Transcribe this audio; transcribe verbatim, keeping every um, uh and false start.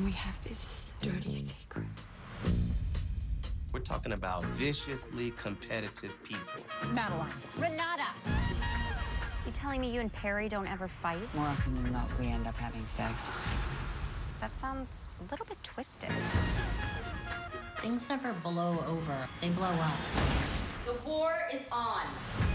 and we have this dirty secret. We're talking about viciously competitive people. Madeline. Renata. You telling me you and Perry don't ever fight? More often than not, we end up having sex. That sounds a little bit twisted. Things never blow over. They blow up. The war is on.